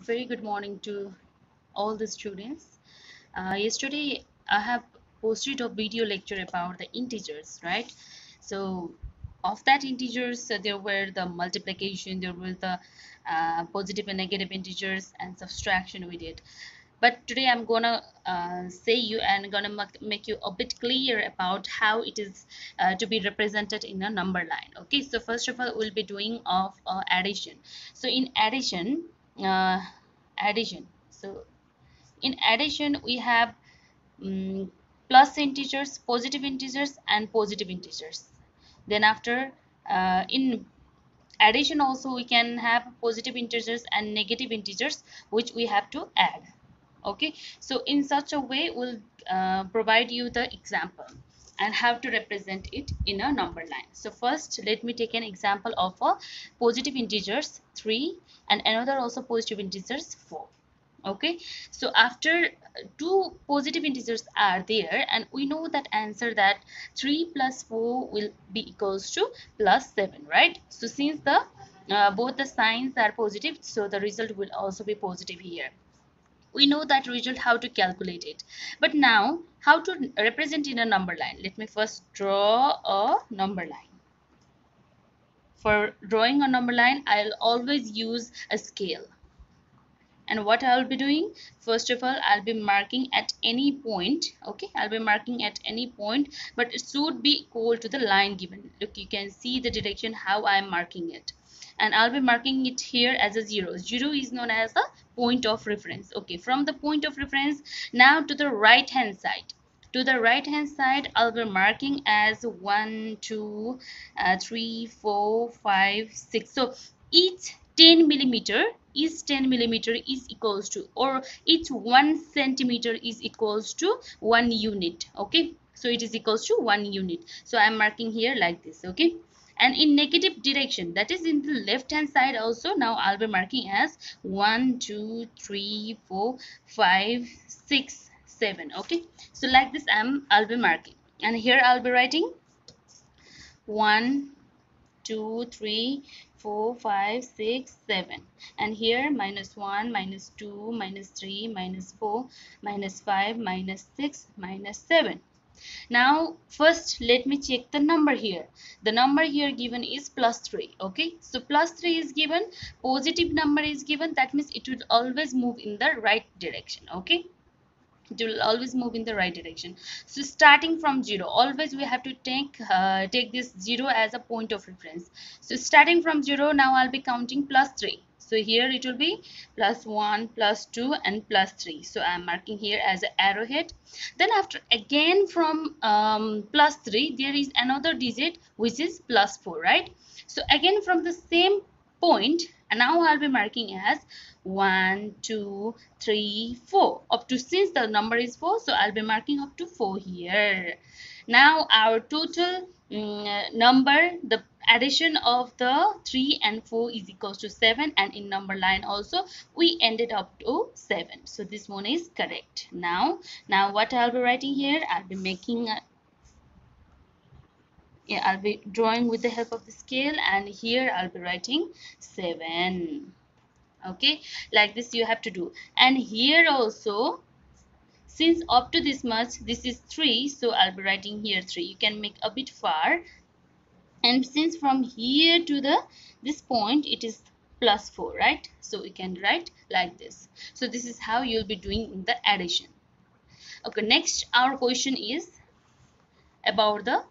A very good morning to all the students. Yesterday I have posted a video lecture about the integers, right? So of that integers, there were the multiplication, there were the positive and negative integers, and subtraction we did. But today I'm gonna say you and gonna make you a bit clear about how it is to be represented in a number line. Okay, so first of all we'll be doing of addition. So in addition, we have plus integers, positive integers, and positive integers. Then after in addition also we can have positive integers and negative integers which we have to add. Okay, so in such a way we'll provide you the example and how to represent it in a number line. So first let me take an example of a positive integers 3 and another also positive integers 4. Okay, so after two positive integers are there, and we know that answer that 3 plus 4 will be equals to plus 7, right? So since the both the signs are positive, so the result will also be positive here. We know that result, how to calculate it. But now how to represent in a number line. Let me first draw a number line. For drawing a number line, I'll always use a scale. And what I'll be doing, first of all, I'll be marking at any point. Okay, I'll be marking at any point, but it should be equal to the line given. Look, you can see the direction how I'm marking it. And I'll be marking it here as a 0. 0 is known as a point of reference. Okay, from the point of reference, now to the right hand side. To the right hand side, I'll be marking as 1, 2, 3, 4, 5, 6. So each 10 millimeter is equals to, or each 1 centimeter is equals to 1 unit. Okay, so it is equals to 1 unit. So I'm marking here like this. Okay, and in negative direction, that is in the left hand side also, now I'll be marking as 1 2 3 4 5 6 7. Okay, so like this I'll be marking, and here I'll be writing 1 2 3 4 5 6 7, and here -1 -2 -3 -4 -5 -6 -7. Now first let me check the number here. The number here given is plus 3. Okay, so plus 3 is given, positive number is given, that means it will always move in the right direction. Okay, it will always move in the right direction. So starting from 0, always we have to take this 0 as a point of reference. So starting from 0, now I'll be counting plus 3. So here it will be plus 1, plus 2, and plus 3. So I'm marking here as an arrowhead. Then after, again from plus 3, there is another digit which is plus 4, right? So again from the same point, and now I'll be marking as 1 2 3 4 up to, since the number is 4, so I'll be marking up to 4 here. Now our total number, the addition of the 3 and 4 is equals to 7, and in number line also we ended up to 7. So this one is correct. Now what I'll be writing here, I'll be making a I'll be drawing with the help of the scale, and here I'll be writing 7. Okay, like this you have to do. And here also, since up to this much, this is 3, so I'll be writing here 3. You can make a bit far. And since from here to this point, it is plus 4, right? So we can write like this. So this is how you'll be doing in the addition. Okay, next our question is about the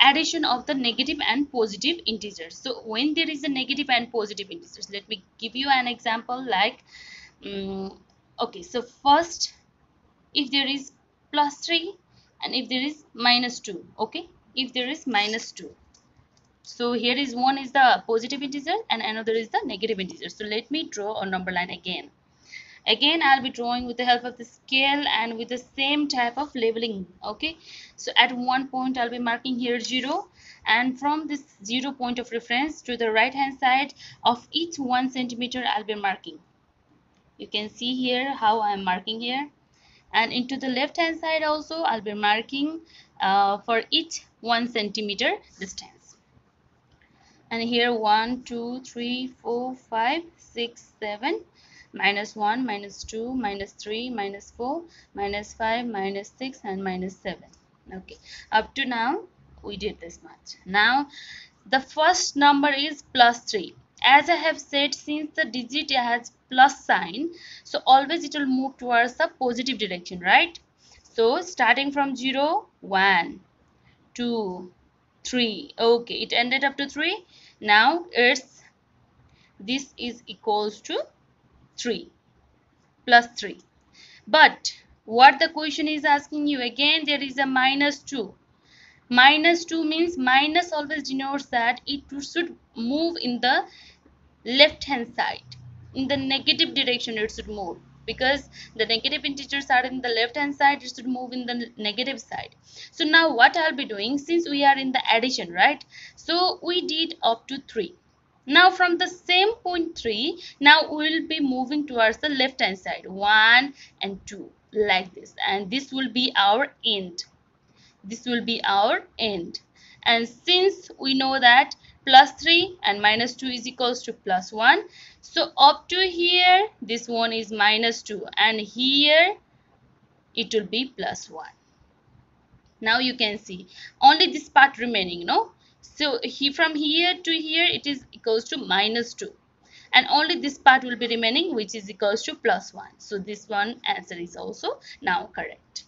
addition of the negative and positive integers. So when there is a negative and positive integers, let me give you an example like okay, so first if there is plus 3 and if there is minus 2. Okay, if there is minus 2, so here is one is the positive integer and another is the negative integer. So let me draw a number line again. Again, I'll be drawing with the help of the scale and with the same type of labeling. Okay, so at one point I'll be marking here 0, and from this 0 point of reference to the right hand side of each 1 centimeter I'll be marking. You can see here how I'm marking here, and into the left hand side also I'll be marking for each 1 centimeter distance. and here 1 2 3 4 5 6 7 minus 1 minus 2 minus 3 minus 4 minus 5 minus 6 and minus 7. Okay, up to now we did this much. Now the first number is plus 3. As I have said, since the digit has plus sign, so always it will move towards the positive direction, right? So starting from 0, 1, 2, 3. Okay, it ended up to 3. Now it's, this is equals to 3, plus 3. But what the question is asking you, again there is a minus 2. Minus 2 means minus always denotes that it should move in the left hand side, in the negative direction it should move, because the negative integers are in the left hand side, it should move in the negative side. So now what I'll be doing, since we are in the addition, right? So we did up to 3. Now from the same point 3, now we'll be moving towards the left hand side, 1 and 2 like this, and this will be our end. This will be our end. And since we know that plus 3 and minus 2 is equals to plus 1, so up to here this one is minus 2 and here it will be plus 1. Now you can see only this part remaining, no? So he, from here to here it is equals to minus 2 and only this part will be remaining, which is equals to plus 1. So this one answer is also now correct.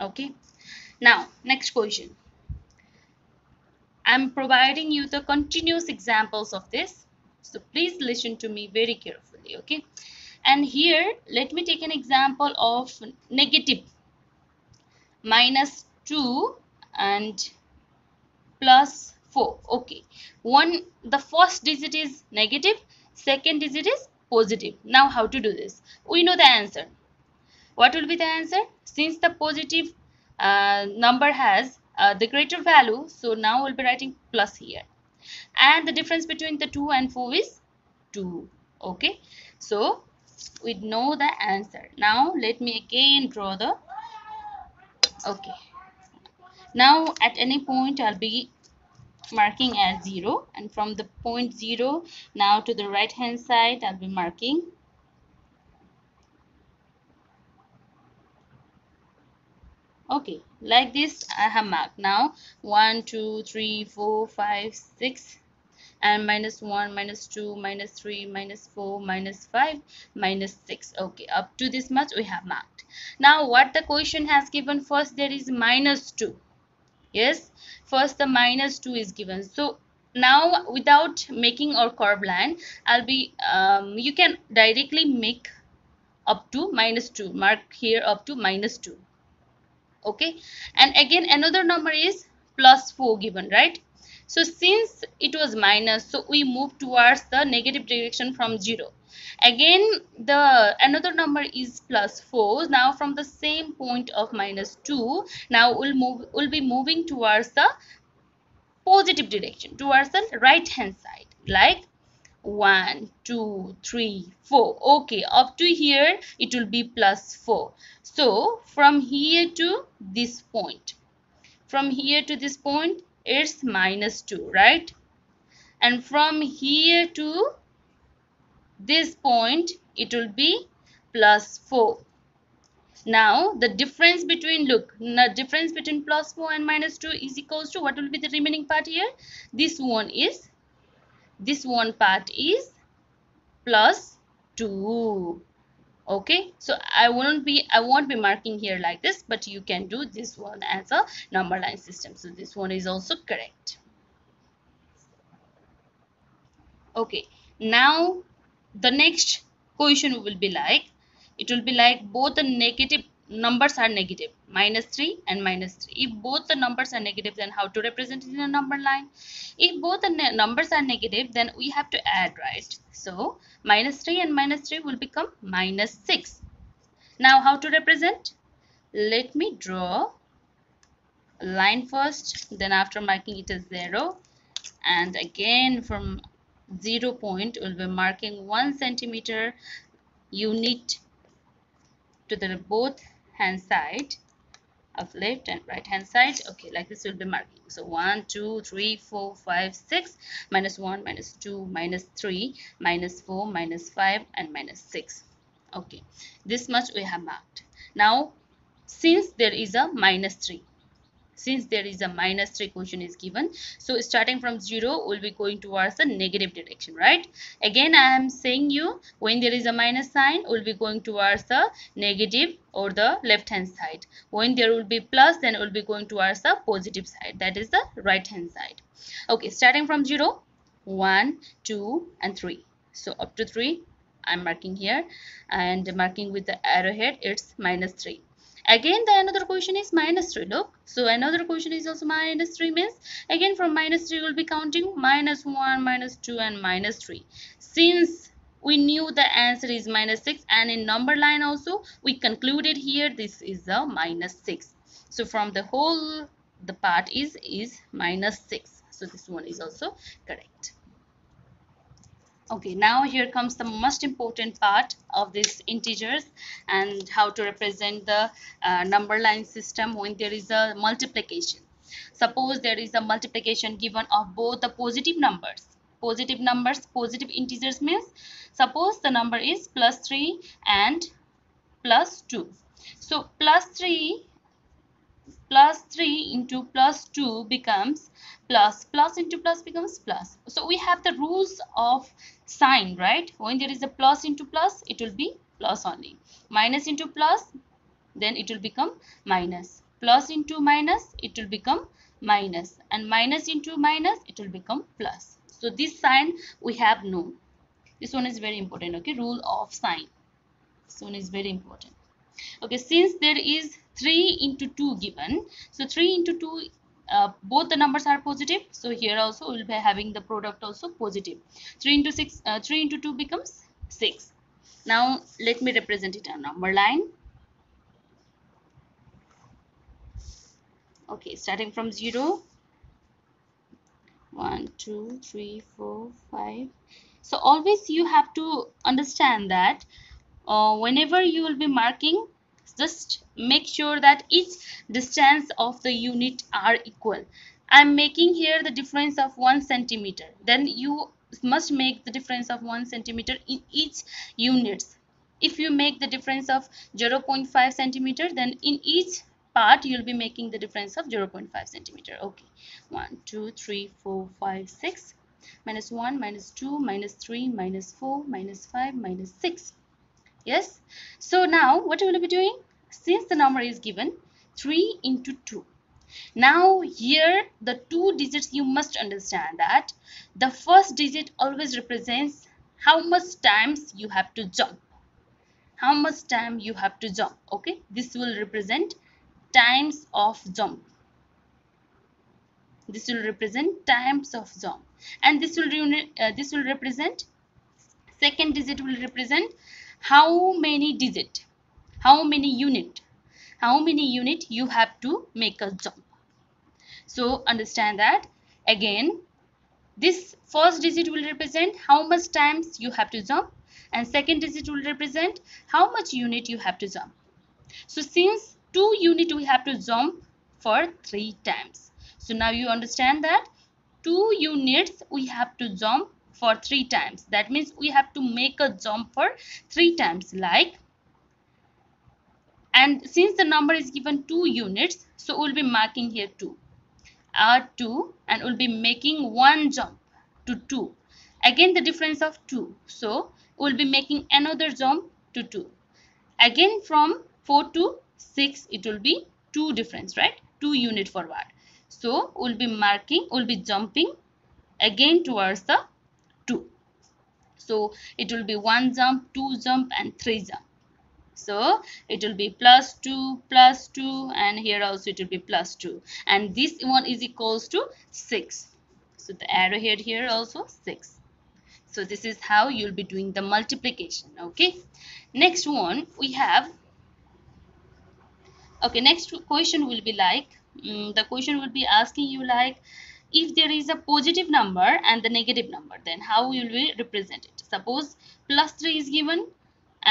Okay. Now, next question. I'm providing you the continuous examples of this. So, please listen to me very carefully, okay? And here, let me take an example of negative minus 2 and plus 4, okay? One, the first digit is negative, second digit is positive. Now, how to do this? We know the answer. What will be the answer? Since the positive number has the greater value, so now we'll be writing plus here, and the difference between the 2 and 4 is 2. Okay, so we know the answer. Now let me again draw the, okay, now at any point I'll be marking as 0, and from the point 0 now to the right hand side I'll be marking. Okay, like this I have marked. Now 1 2 3 4 5 6 and minus 1 minus 2 minus 3 minus 4 minus 5 minus 6. Okay, up to this much we have marked. Now what the question has given, first there is minus 2. Yes, first the minus 2 is given. So now without making or curve line, I'll be you can directly make up to minus 2, mark here up to minus 2. Okay, and again another number is plus 4 given, right? So since it was minus, so we move towards the negative direction from 0. Again the another number is plus 4. Now from the same point of minus 2, now we'll be moving towards the positive direction, towards the right hand side, like 1 2 3 4. Okay, up to here it will be plus 4. So from here to this point, from here to this point it's minus 2, right? And from here to this point it will be plus 4. Now the difference between, look, the difference between plus 4 and minus 2 is equals to, what will be the remaining part here? This one is, this one part is plus 2. Okay, so I won't be marking here like this, but you can do this one as a number line system. So this one is also correct. Okay, now the next question will be like, it will be like both the negative numbers are negative, minus 3 and minus 3. If both the numbers are negative, then how to represent it in a number line? If both the numbers are negative, then we have to add, right? So minus 3 and minus 3 will become minus 6. Now how to represent? Let me draw a line first, then after marking it as 0, and again from 0 point we'll be marking 1 centimeter unit to the both hand side, of left and right hand side. Okay, like this we'll be marking. So 1 2 3 4 5 6 -1 -2 -3 -4 -5 and -6. Okay, this much we have marked. Now since there is a -3, since there is a -3 question is given, so starting from 0 we'll be going towards the negative direction, right? Again I am saying you, when there is a minus sign we'll be going towards the negative or the left hand side. When there will be plus, then we'll be going towards the positive side, that is the right hand side. Okay, starting from 0, 1 2 and 3, so up to 3 I'm marking here and marking with the arrowhead. It's -3. Again the another question is -3, look. So another question is also -3, means again from -3 we'll be counting -1, -2 and -3. Since we knew the answer is -6 and in number line also we concluded here this is the -6. So from the whole the part is -6. So this one is also correct. Okay, now here comes the most important part of these integers and how to represent the number line system when there is a multiplication. Suppose there is a multiplication given of both the positive numbers. Positive numbers, positive integers means suppose the number is +3 and +2. So plus 3 into +2 becomes plus, plus into plus becomes plus. So we have the rules of sign, right? When there is a plus into plus it will be plus only, minus into plus then it will become minus, plus into minus it will become minus, and minus into minus it will become plus. So this sign we have known. This one is very important. Okay, rule of sign, this one is very important. Okay, since there is 3 into 2 given, so 3 into 2 both the numbers are positive, so here also we will be having the product also positive. 3 into 2 becomes 6. Now let me represent it on number line. Okay, starting from 0, 1 2 3 4 5. So always you have to understand that whenever you will be marking, just make sure that each distance of the unit are equal. I'm making here the difference of 1 centimeter, then you must make the difference of 1 centimeter in each units. If you make the difference of 0.5 centimeter, then in each part you'll be making the difference of 0.5 centimeter. Okay, 1 2 3 4 5 6 -1 -2 -3 -4 -5 -6. Yes, so now what we will be doing, since the number is given 3 into 2, now here the 2 digits, you must understand that the first digit always represents how much times you have to jump, how much time you have to jump. Okay, this will represent times of jump, this will represent times of jump, and this will represent, second digit will represent how many digit, how many unit you have to make a jump. So understand that again, this first digit will represent how much times you have to jump and second digit will represent how much unit you have to jump. So since 2 unit we have to jump for 3 times. So now you understand that 2 units we have to jump for 3 times. That means we have to make a jump for 3 times, like, and since the number is given 2 units, so we'll be marking here 2 and we'll be making 1 jump to 2, again the difference of 2, so we'll be making another jump to 2, again from 4 to 6 it will be 2 difference, right? 2 unit forward, so we'll be jumping again towards the 2. So it will be 1 jump, 2 jump and 3 jump. So it will be +2 +2 and here also it will be +2, and this one is equals to 6. So the arrowhead here also 6. So this is how you'll be doing the multiplication. Okay, next one we have, okay, next question will be like, the question will be asking you like, if there is a positive number and the negative number, then how you will represent it. Suppose +3 is given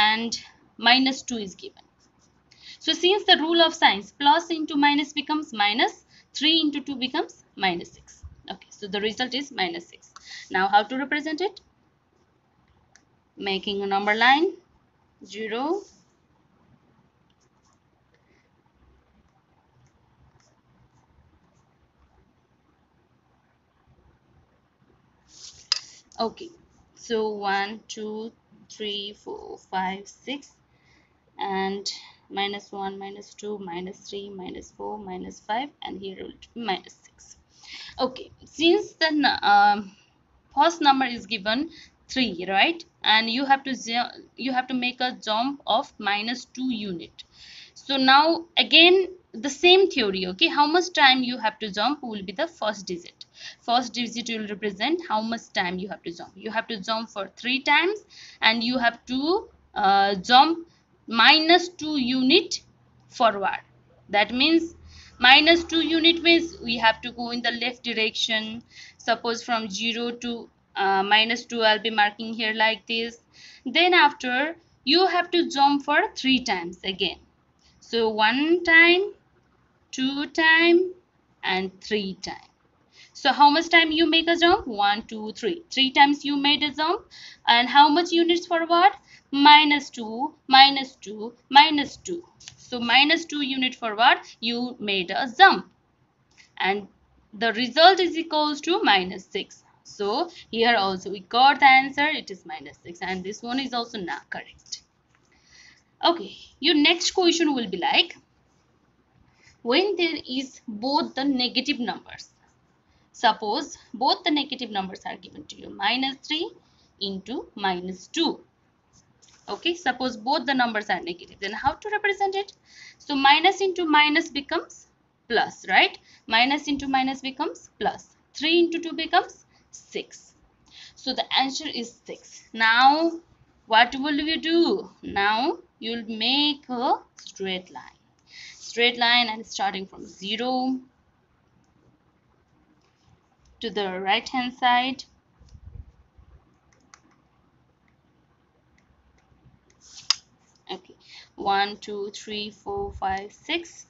and -2 is given. So since the rule of signs, plus into minus becomes minus, 3 into 2 becomes minus 6. Okay, so the result is minus 6. Now how to represent it? Making a number line, 0, 1, 2, 3, 4, 5, 6 and minus 1, minus 2, minus 3, minus 4, minus 5, and here it will be minus 6. Okay, since the first number is given 3, right, and you have to make a jump of minus 2 unit. So now again the same theory. Okay, how much time you have to jump will be the first digit. First digit will represent how much time you have to jump. You have to jump for 3 times, and you have to jump minus 2 unit forward. That means minus 2 unit means we have to go in the left direction. Suppose from 0 to minus 2, I'll be marking here like this. Then after, you have to jump for 3 times again. So 1 time, 2 time, and 3 time. So how much time you make a jump? 1, 2, 3. 3 times you made a jump, and how much units forward? Minus 2, minus 2, minus 2. So minus 2 unit forward you made a jump, and the result is equals to minus 6. So here also we got the answer, it is minus 6, and this one is also not correct. Okay, your next question will be like, when there is both the negative numbers, suppose both the negative numbers are given to you, minus 3 into minus 2. Okay, suppose both the numbers are negative, then how to represent it? So minus into minus becomes plus, right? Minus into minus becomes plus. 3 into 2 becomes 6. So the answer is 6. Now what will we do? Now you will make a straight line. Straight line, and starting from 0 to the right hand side. Okay, 1, 2, 3, 4, 5, 6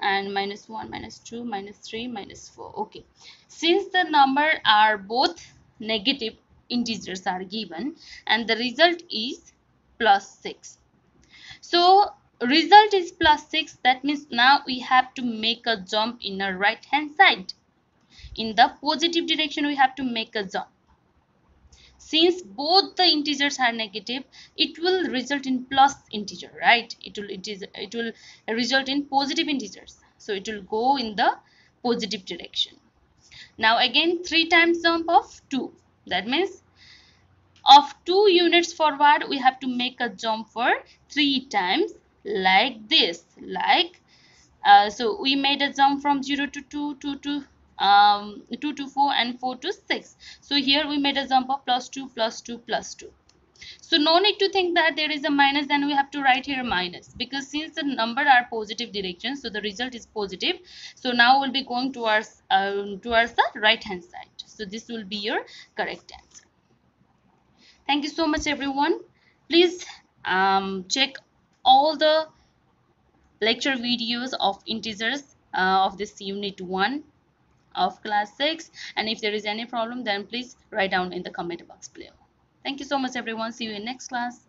and minus 1, minus 2, minus 3, minus 4. Okay, since the number are both negative, integers are given, and the result is plus 6. So result is plus 6, that means now we have to make a jump in the right hand side. In the positive direction we have to make a jump. Since both the integers are negative, it will result in plus integer, right? It will result in positive integers, so it will go in the positive direction. Now again 3 times jump of 2, that means of 2 units forward we have to make a jump for 3 times like this, like so we made a jump from 0 to 2 to 2 to 4 and 4 to 6. So here we made a jump of plus 2, plus 2, plus 2. So no need to think that there is a minus and we have to write here minus, because since the number are positive directions, so the result is positive. So now we'll be going towards the right hand side. So this will be your correct answer. Thank you so much everyone. Please check all the lecture videos of integers of this unit 1 of class 6, and if there is any problem then please write down in the comment box below. Thank you so much everyone. See you in next class.